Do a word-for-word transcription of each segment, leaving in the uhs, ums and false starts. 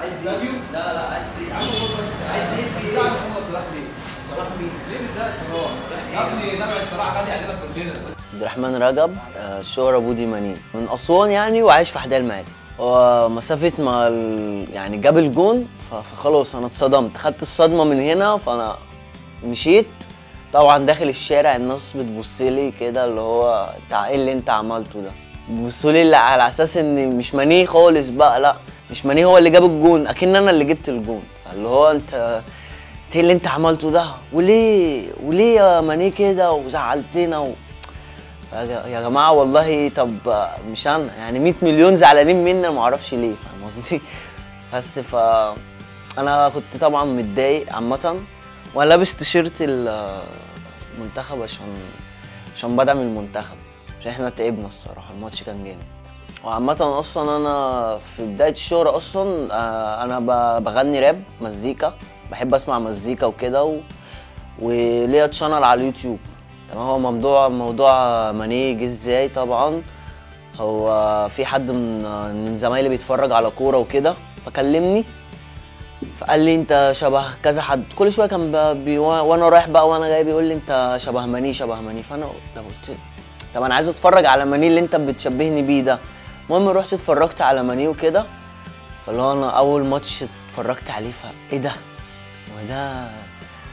عايز ساديو؟ لا لا عايز ايه؟ عايز ايه؟ في ايه؟ صلاح مين؟ صلاح مين؟ ليه بتضايق صلاح؟ صلاح ابني نبع الصراحه غالي علينا كلنا. عبد الرحمن رجب الشهرة بودي مانين من اسوان يعني، وعايش في حدائق المعادي. ومسافه ما يعني جاب الجون فخلاص انا اتصدمت، خدت الصدمه من هنا فانا مشيت. طبعا داخل الشارع الناس بتبصلي كده اللي هو بتاع ايه اللي انت عملته ده؟ بيبصولي على اساس ان مش ماني خالص بقى، لا مش ماني هو اللي جاب الجون، اكن انا اللي جبت الجون. فاللي هو انت ايه اللي انت عملته ده؟ وليه وليه يا ماني كده وزعلتنا و... يا جماعه والله طب مش انا يعني مية مليون زعلانين مني انا ما اعرفش ليه، فاهم قصدي؟ بس ف انا كنت طبعا متضايق عامه، وانا لابس تيشيرت المنتخب عشان عشان بدعم المنتخب، عشان احنا تعبنا الصراحه، الماتش كان جامد. وعامه اصلا انا في بدايه الشهره اصلا انا بغني راب مزيكا، بحب اسمع مزيكا وكده و... وليا تشانل على اليوتيوب. هو موضوع موضوع ماني جه ازاي؟ طبعا هو في حد من من زمايلي بيتفرج على كوره وكده فكلمني، فقال لي انت شبه كذا حد، كل شويه كان بي وانا رايح بقى وانا جاي بيقول لي انت شبه ماني شبه ماني. فانا قلت طب انا عايز اتفرج على ماني اللي انت بتشبهني بيه ده. المهم رحت اتفرجت على ماني وكده، فاللي هو انا اول ماتش اتفرجت عليه فايه ده؟ هو ده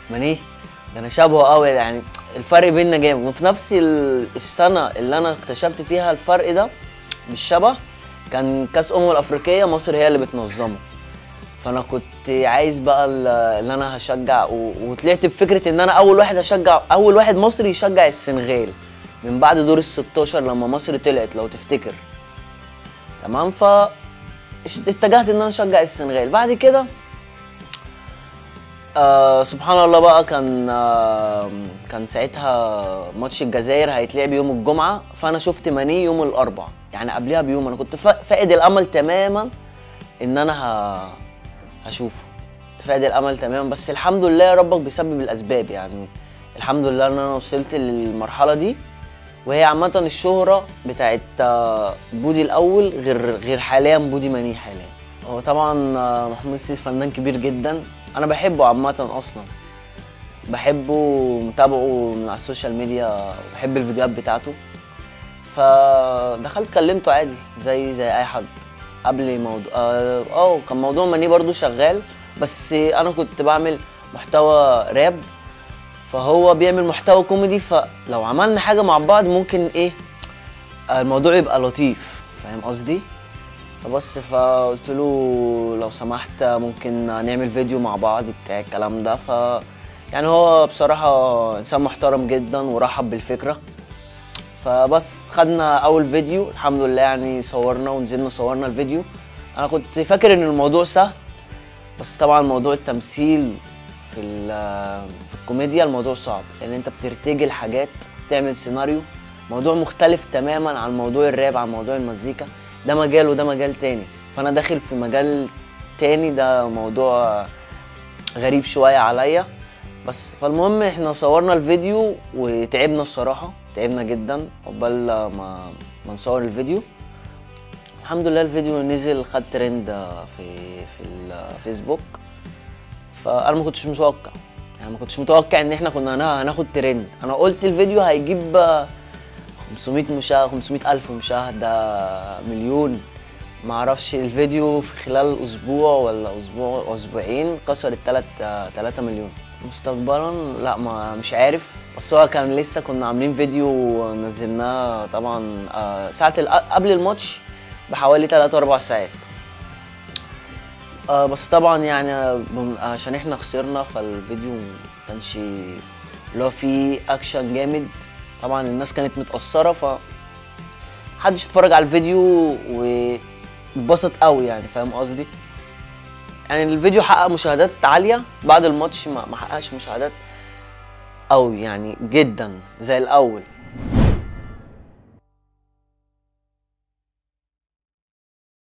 ماني؟ ده انا شبهه قوي يعني، الفرق بيننا جامد. وفي نفس السنه اللي انا اكتشفت فيها الفرق ده بالشبه كان كاس امم الافريقيه، مصر هي اللي بتنظمه، فانا كنت عايز بقى اللي انا هشجع، وطلعت بفكره ان انا اول واحد هشجع، اول واحد مصري يشجع السنغال من بعد دور الستاشر لما مصر طلعت لو تفتكر، تمام؟ ف اتجهت ان انا اشجع السنغال. بعد كده آه سبحان الله بقى كان آه كان ساعتها ماتش الجزائر هيتلعب يوم الجمعه، فانا شفت ماني يوم الاربع يعني قبلها بيوم، انا كنت فاقد الامل تماما ان انا هشوفه، كنت فاقد الامل تماما. بس الحمد لله يا ربك بيسبب الاسباب، يعني الحمد لله ان انا وصلت للمرحله دي. وهي عامه الشهره بتاعت بودي الاول غير غير حاليا بودي ماني حاليا. هو طبعا محمود السيسي فنان كبير جدا، انا بحبه عامه، اصلا بحبه ومتابعه من على السوشيال ميديا وبحب الفيديوهات بتاعته، فدخلت كلمته عادي زي زي اي حد. قبل موضوع اه, آه كان موضوع ماني برضو شغال، بس انا كنت بعمل محتوى راب فهو بيعمل محتوى كوميدي، فلو عملنا حاجه مع بعض ممكن ايه الموضوع يبقى لطيف، فاهم قصدي؟ بس فقلت له لو سمحت ممكن نعمل فيديو مع بعض بتاع الكلام ده. ف يعني هو بصراحه انسان محترم جدا ورحب بالفكره، فبس خدنا اول فيديو الحمد لله، يعني صورنا ونزلنا صورنا الفيديو. انا كنت فاكر ان الموضوع سهل، بس طبعا موضوع التمثيل في في الكوميديا الموضوع صعب، لان يعني انت بترتجل حاجات، بتعمل سيناريو موضوع مختلف تماما عن موضوع الراب، عن موضوع المزيكا، ده مجال وده مجال تاني، فانا داخل في مجال تاني، ده موضوع غريب شويه عليا. بس فالمهم احنا صورنا الفيديو وتعبنا الصراحه، تعبنا جدا قبل ما ما نصور الفيديو. الحمد لله الفيديو نزل، خد ترند في في الفيسبوك، فانا ما كنتش متوقع، يعني ما كنتش متوقع ان احنا كنا هناخد ترند. انا قلت الفيديو هيجيب خمسمية مشاهده، خمسمية ألف مشاهده، مليون، ما اعرفش. الفيديو في خلال اسبوع ولا اسبوع اسبوعين كسر التلات تلاتة مليون. مستقبلا لا ما مش عارف، بس هو كان لسه كنا عاملين فيديو نزلناه طبعا ساعه قبل الماتش بحوالي تلات أربع ساعات، بس طبعا يعني عشان احنا خسرنا فالفيديو ما كانش اللي هو فيه اكشن جامد، طبعا الناس كانت متأثرة فمحدش اتفرج على الفيديو واتبسط قوي، يعني فاهم قصدي؟ يعني الفيديو حقق مشاهدات عالية بعد الماتش، ما حققش مشاهدات قوي يعني جدا زي الأول.